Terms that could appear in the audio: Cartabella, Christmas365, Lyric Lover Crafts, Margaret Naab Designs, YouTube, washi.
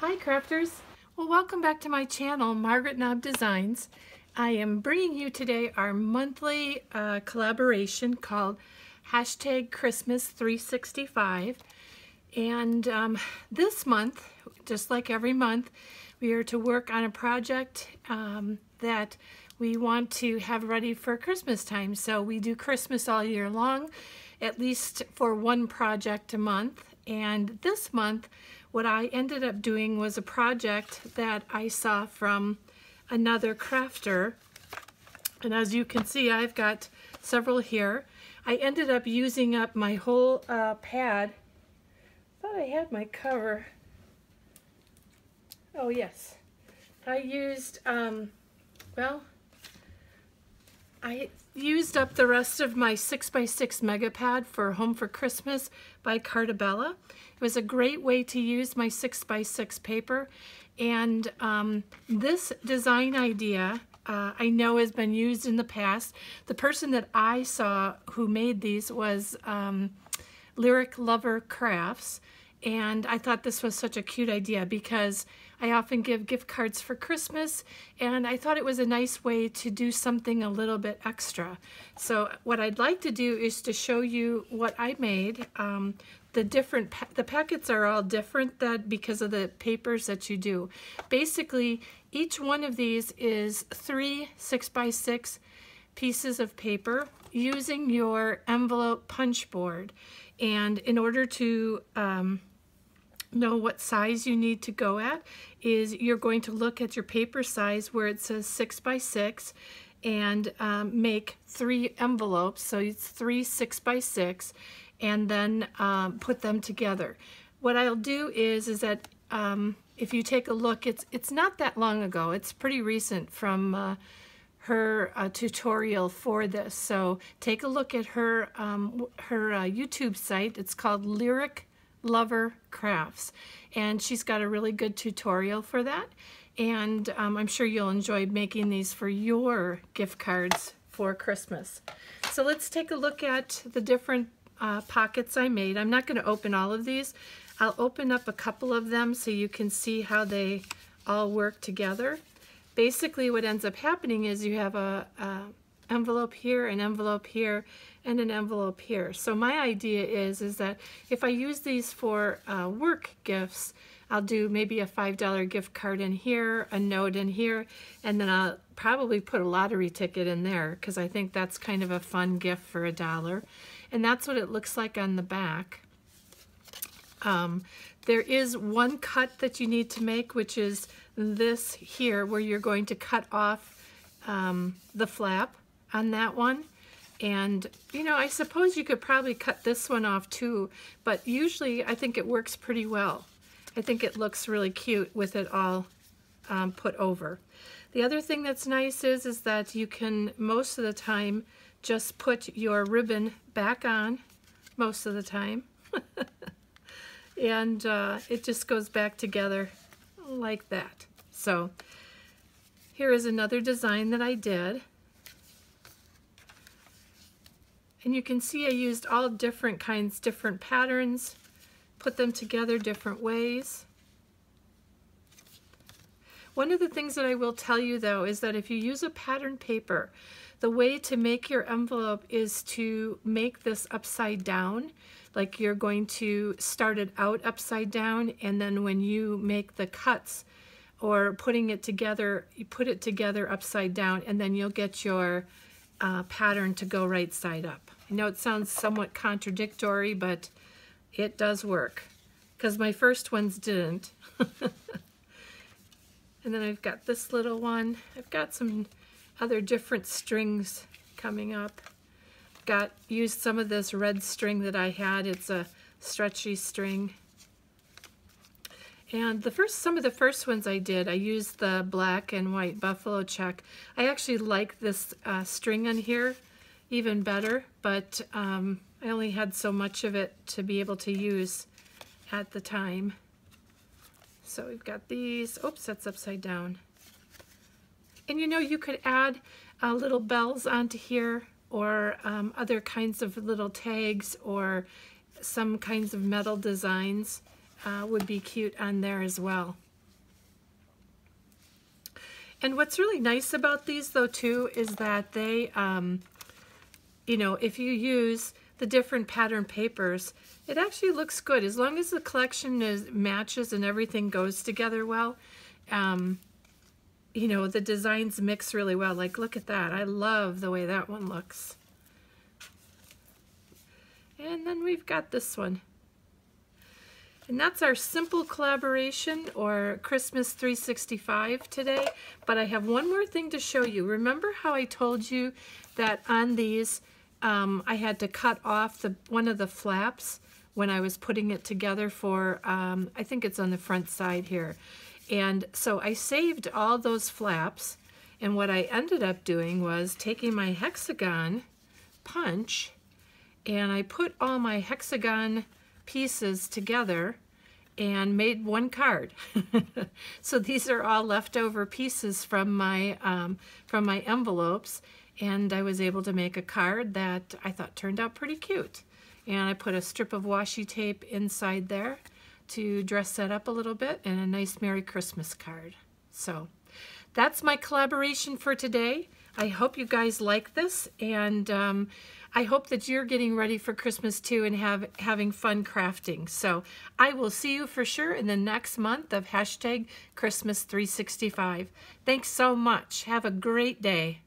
Hi crafters! Well, welcome back to my channel, Margaret Naab Designs. I am bringing you today our monthly collaboration called #Christmas365, and this month, just like every month, we are to work on a project that we want to have ready for Christmas time. So we do Christmas all year long, at least for one project a month. And this month, what I ended up doing was a project that I saw from another crafter. And as you can see, I've got several here. I ended up using up my whole pad. I thought I had my cover. Oh yes, I used, well, I used up the rest of my 6x6 mega pad for Home for Christmas by Cartabella. It was a great way to use my 6x6 paper, and this design idea I know has been used in the past. The person that I saw who made these was Lyric Lover Crafts, and I thought this was such a cute idea because I often give gift cards for Christmas, and I thought it was a nice way to do something a little bit extra. So what I'd like to do is to show you what I made. The packets are all different because of the papers that you do. Basically, each one of these is 3 6x6 pieces of paper using your envelope punch board. And in order to know what size you need to go at, is you're going to look at your paper size where it says 6x6 and make 3 envelopes, so it's 3 6x6, and then put them together. What I'll do is that if you take a look, it's not that long ago, it's pretty recent from her tutorial for this, so take a look at her YouTube site. It's called Lyric Lover Crafts, and she's got a really good tutorial for that, and I'm sure you'll enjoy making these for your gift cards for Christmas. So let's take a look at the different pockets I made. I'm not going to open all of these. I'll open up a couple of them so you can see how they all work together. Basically what ends up happening is you have a envelope here, an envelope here, and an envelope here. So my idea is that if I use these for work gifts, I'll do maybe a $5 gift card in here, a note in here, and then I'll probably put a lottery ticket in there because I think that's kind of a fun gift for $1. And that's what it looks like on the back. There is one cut that you need to make, which is this here, where you're going to cut off the flap on that one. And you know, I suppose you could probably cut this one off too, but usually I think it works pretty well. I think it looks really cute with it all put over. The other thing that's nice is that you can most of the time just put your ribbon back on most of the time. And it just goes back together like that. So here is another design that I did. And you can see I used all different kinds, different patterns, put them together different ways. One of the things that I will tell you though is that if you use a pattern paper, the way to make your envelope is to make this upside down. Like you're going to start it out upside down, and then when you make the cuts or putting it together, you put it together upside down, and then you'll get your pattern to go right side up. I know it sounds somewhat contradictory, but it does work because my first ones didn't. And then I've got this little one. I've got some other different strings coming up. Used some of this red string that I had. It's a stretchy string. And some of the first ones I did, I used the black and white buffalo check. I actually like this string on here even better, but I only had so much of it to be able to use at the time. So we've got these. Oops, that's upside down. And you know, you could add little bells onto here, or other kinds of little tags, or some kinds of metal designs would be cute on there as well. And what's really nice about these though too is that they, you know, if you use the different pattern papers, it actually looks good. As long as the collection matches and everything goes together well, you know, the designs mix really well. Like, look at that. I love the way that one looks. And then we've got this one. And that's our simple collaboration or Christmas 365 today. But I have one more thing to show you. Remember how I told you that on these, I had to cut off one of the flaps when I was putting it together for, I think it's on the front side here. And so I saved all those flaps. And what I ended up doing was taking my hexagon punch, and I put all my hexagon pieces together and made one card. So these are all leftover pieces from my envelopes, and I was able to make a card that I thought turned out pretty cute. And I put a strip of washi tape inside there to dress that up a little bit, and a nice Merry Christmas card. So that's my collaboration for today. I hope you guys like this, and I hope that you're getting ready for Christmas too and having fun crafting. So I will see you for sure in the next month of #Christmas365. Thanks so much. Have a great day.